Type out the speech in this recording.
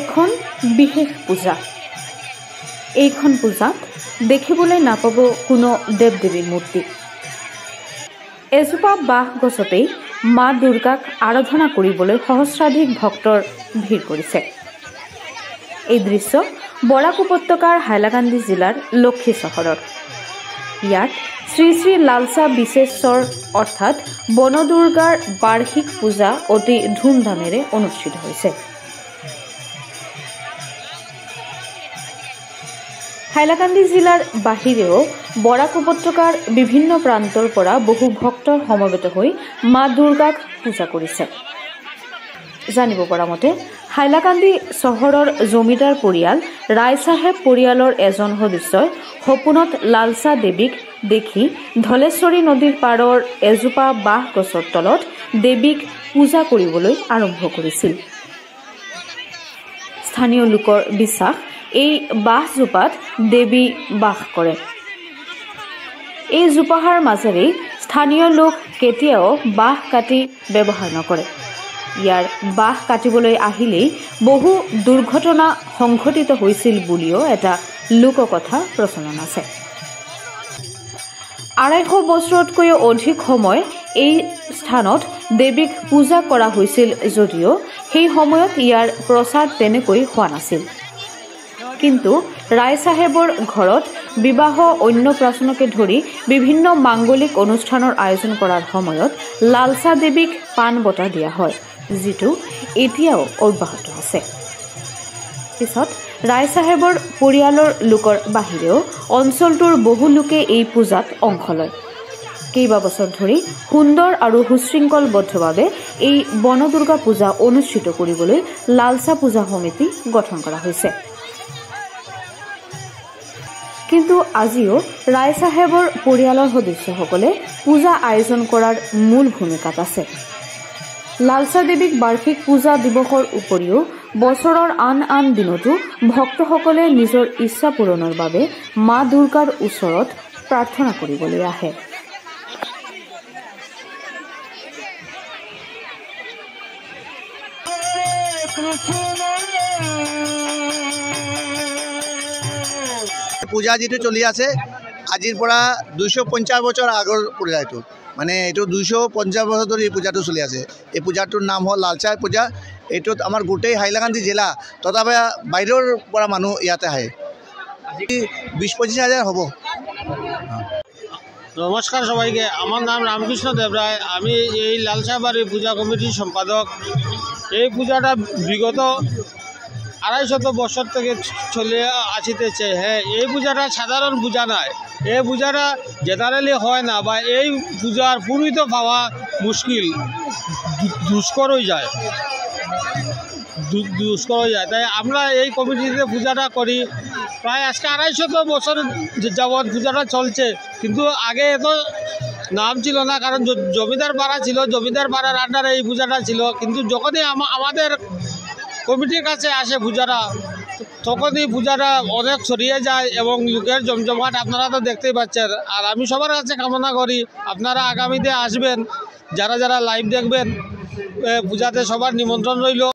এখন বিশেষ পূজা। এইখন পূজাত দেখিবলৈ নাপাব কোনো দেৱ দেৱীৰ মূৰ্তি। এজোপা বাঁহ গছতেই মা দুৰ্গাক আৰাধনা কৰিবলৈ সহস্ৰাধিক ভক্তৰ ভিৰ কৰিছে। এই দৃশ্য বৰাক উপত্যকাৰ হাইলাকান্দি জিলাৰ লক্ষী চহৰৰ। ইয়াত শ্ৰী শ্ৰী লালচা বিশেশ্বৰ অৰ্থাৎ বনদুৰ্গাৰ বাৰ্ষিক পূজা অতি ধুমধামেৰে অনুষ্ঠিত হৈছে। হাইলাকান্দি জিলাৰ বাহিৰেও বৰাক উপত্যকাৰ বিভিন্ন প্ৰান্তৰ পৰা বহু ভক্তৰ সমবেত হৈ মা দুৰ্গাক পূজা কৰিছে। জানিব পৰা মতে হাইলাকান্দি চহৰৰ জমিদাৰ পৰিয়াল ৰায়চাহেব পৰিয়ালৰ এজন সদস্যই সপোনত লালচা দেৱীক দেখি ধলেশ্বৰী নদীৰ পাৰৰ এজোপা বাঁহ গছৰ তলত দেৱীক পূজা কৰিবলৈ আৰম্ভ কৰিছিল। স্থানীয় লোকৰ বিশ্বাস এই বাঁহজোপাত দেৱী বাস কৰে। এই জোপাহাৰ মাজেৰে স্থানীয় লোক কেতিয়াও বাঁহ কাটি ব্যৱহাৰ নকৰে। ইয়াৰ বাঁহ কাটিবলৈ আহিলেই বহু দুৰ্ঘটনা সংঘটিত হৈছিল বুলিও এটা লোককথা প্ৰচলন আছে। ২৫০ বছৰতকৈও অধিক সময় এই স্থানত দেৱীক পূজা কৰা হৈছিল যদিও সেই সময়ত ইয়াৰ প্ৰচাৰ তেনেকৈ হোৱা নাছিল। কিন্তু ৰায়চাহেবৰ ঘৰত বিবাহ, অন্নপ্ৰাশনকে ধৰি বিভিন্ন মাংগলিক অনুষ্ঠানৰ আয়োজন কৰাৰ সময়ত লালচা দেৱীক পাণ বঁটা দিয়া হয়, যিটো এতিয়াও অব্যাহত আছে। পিছত ৰায়চাহেবৰ পৰিয়ালৰ লোকৰ বাহিৰেও অঞ্চলটোৰ বহু লোকে এই পূজাত অংশ লয়। কেইবাবছৰ ধৰি সুন্দৰ আৰু সুশৃংখলবদ্ধভাৱে এই বনদুৰ্গা পূজা অনুষ্ঠিত কৰিবলৈ লালচা পূজা সমিতি গঠন কৰা হৈছে। কিন্তু আজিও ৰায়চাহেবৰ পৰিয়ালৰ সদস্যসকলে পূজা আয়োজন কৰাৰ মূল ভূমিকাত আছে। লালচা দেৱীক বাৰ্ষিক পূজা দিৱসৰ উপৰিও বছৰৰ আন আন দিনতো ভক্তসকলে নিজৰ ইচ্ছা পূৰণৰ বাবে মা দুৰ্গাৰ ওচৰত প্ৰাৰ্থনা কৰিবলৈ আহে। পূজা যিটো চলি আছে আজিৰ পৰা ২৫০ বছৰ আগৰ পূজা, এইটো মানে এইটো ২৫০ বছৰ ধৰি এই পূজাটো চলি আছে। এই পূজাটোৰ নাম হ'ল লালচা পূজা। এইটোত আমাৰ গোটেই হাইলাকান্দি জিলা তথা বাহিৰৰ পৰা মানুহ ইয়াতে আহে। আজি ২০-২৫ হাজাৰ হ'ব। নমস্কার সবাইকে, আমার নাম রামকৃষ্ণ দেব রায়। আমি এই লালচাবাড়ি পূজা কমিটির সম্পাদক। এই পূজাটা বিগত ২৫০ বছর থেকে চলে আসিতেছে। হ্যাঁ, এই পূজাটা সাধারণ পূজা নয়। এই পূজাটা জেনারেলি হয় না, বা এই পূজার পুরোহিত পাওয়া মুশকিল, দুষ্কর হয়ে যায়, দুষ্কর হয়ে যায়। তাই আমরা এই কমিটিতে পূজাটা করি। প্রায় আজকে ২৫০ বছর যাবৎ পূজাটা চলছে। কিন্তু আগে এত নাম ছিল না, কারণ জমিদার পাড়া ছিল, জমিদার পাড়ার আন্ডারে এই পূজাটা ছিল। কিন্তু যখনই আমাদের কমিটির কাছে আসে পূজাটা, তখনই পূজাটা অনেক ছড়িয়ে যায় এবং লোকের জমজমাট আপনারা তো দেখতেই পাচ্ছেন। আর আমি সবার কাছে কামনা করি আপনারা আগামীতে আসবেন, যারা যারা লাইভ দেখবেন পূজাতে সবার নিমন্ত্রণ রইল।